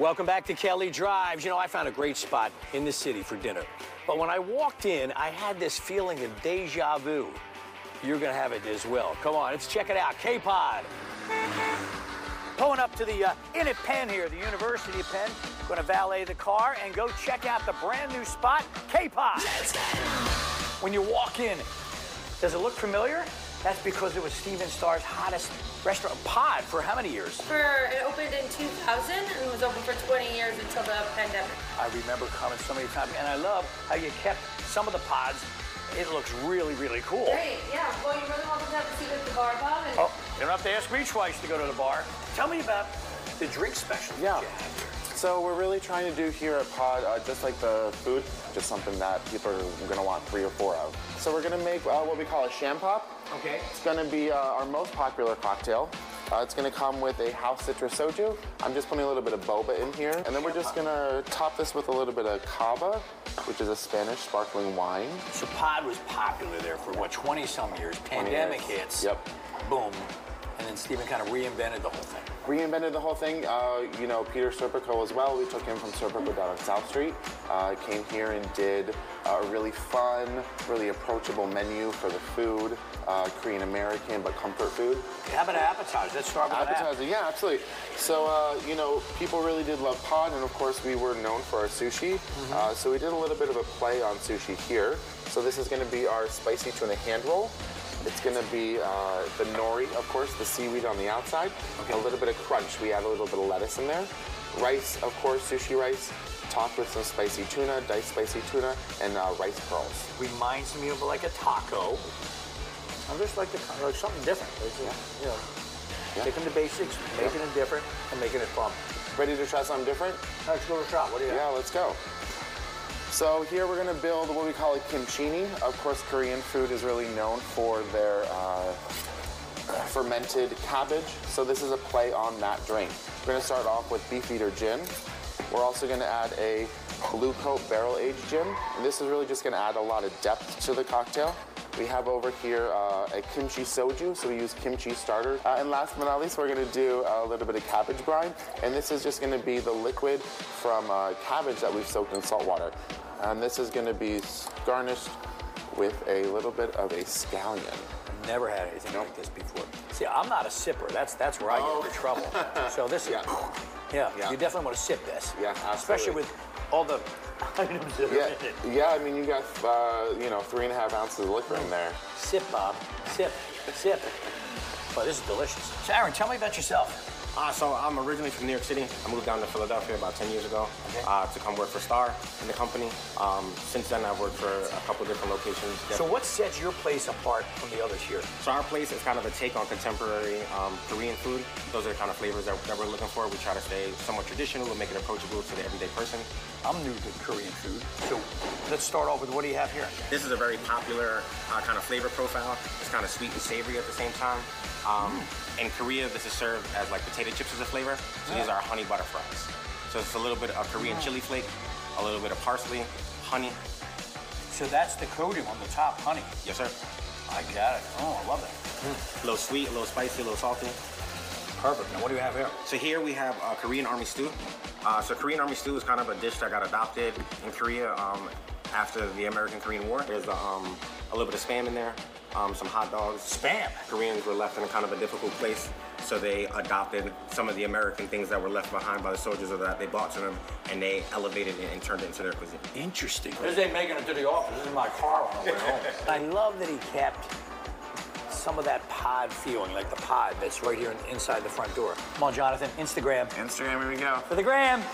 Welcome back to Kelly Drives. You know, I found a great spot in the city for dinner. But when I walked in, I had this feeling of deja vu. You're going to have it as well. Come on, let's check it out. Kpod. Pulling up to the Inn at Penn here, the University of Penn. Going to valet the car and go check out the brand new spot, Kpod. When you walk in, does it look familiar? That's because it was Steven Starr's hottest restaurant pod for how many years? It opened in 2000 and was open for 20 years until the pandemic. I remember coming so many times, and I love how you kept some of the pods. It looks really, really cool. Great, yeah. Well, you're really welcome to have a seat at the bar, Bob. And... oh, you don't have to ask me twice to go to the bar. Tell me about the drink special. Yeah. So we're really trying to do here at Pod, just like the food, just something that people are gonna want 3 or 4 of. So we're gonna make what we call a Cham-pop. Okay. It's gonna be our most popular cocktail. It's gonna come with a house citrus soju. I'm just putting a little bit of boba in here. And then we're just gonna top this with a little bit of cava, which is a Spanish sparkling wine. So Pod was popular there for what, 20 some years? Pandemic hits. Yep. Boom. And then Steven kind of reinvented the whole thing. Reinvented the whole thing. You know, Peter Serpico as well. We took him from Serpico down on South Street. Came here and did a really fun, really approachable menu for the food. Korean American, but comfort food. How about an appetizer? Let's start with appetizer. Yeah, absolutely. So, you know, people really did love Pod, and of course we were known for our sushi. Mm-hmm. So we did a little bit of a play on sushi here. So this is going to be our spicy tuna hand roll. It's going to be the nori, of course, the seaweed on the outside. Okay. A little bit of crunch. We add a little bit of lettuce in there. Rice, of course, sushi rice, topped with some spicy tuna, diced spicy tuna, and rice pearls. Reminds me of like a taco. I just like, like something different. Yeah. You know, yeah. Taking the basics, making it different, and making it fun. Ready to try something different? Let's go to a shop. What do you have? Yeah, let's go. So here we're going to build what we call a kimchini. Of course, Korean food is really known for their fermented cabbage. So this is a play on that drink. We're going to start off with Beef Eater Gin. We're also going to add a Blue Coat Barrel Age Gin. And this is really just going to add a lot of depth to the cocktail. We have over here a kimchi soju, so we use kimchi starter. And last but not least, we're going to do a little bit of cabbage brine. And this is just going to be the liquid from cabbage that we've soaked in salt water. And this is going to be garnished with a little bit of a scallion. Never had anything like this before. See, I'm not a sipper. That's where I get into trouble. So this is, you definitely want to sip this. Yeah, absolutely. Especially with all the items that are in it. Yeah, I mean, you got, 3.5 ounces of liquor in there. Sip, Bob. Sip. Sip. Oh, this is delicious. So, Aaron, tell me about yourself. So I'm originally from New York City. I moved down to Philadelphia about 10 years ago to come work for Star in the company. Since then, I've worked for a couple different locations. So what sets your place apart from the others here? So our place is kind of a take on contemporary Korean food. Those are the kind of flavors that we're looking for. We try to stay somewhat traditional and make it approachable to the everyday person. I'm new to Korean food. So let's start off with what do you have here? This is a very popular kind of flavor profile. It's kind of sweet and savory at the same time. In Korea, this is served as like potato chips as a flavor. So these are Honey Butter Fries. So it's a little bit of Korean chili flake, a little bit of parsley, honey. So that's the coating on the top, honey. Yes, sir. I got it. Oh, I love that. A little sweet, a little spicy, a little salty. Perfect. Now, what do you have here? So here we have Korean army stew. So Korean army stew is kind of a dish that got adopted in Korea after the American-Korean War. There's a little bit of Spam in there. Some hot dogs. Spam! Koreans were left in kind of a difficult place, so they adopted some of the American things that were left behind by the soldiers or that they brought to them, and they elevated it and turned it into their cuisine. Interesting. This ain't making it to the office. This is my car on the way home. I love that he kept some of that pod feeling, like the pod that's right here inside the front door. Come on, Jonathan. Instagram. Here we go. For the gram.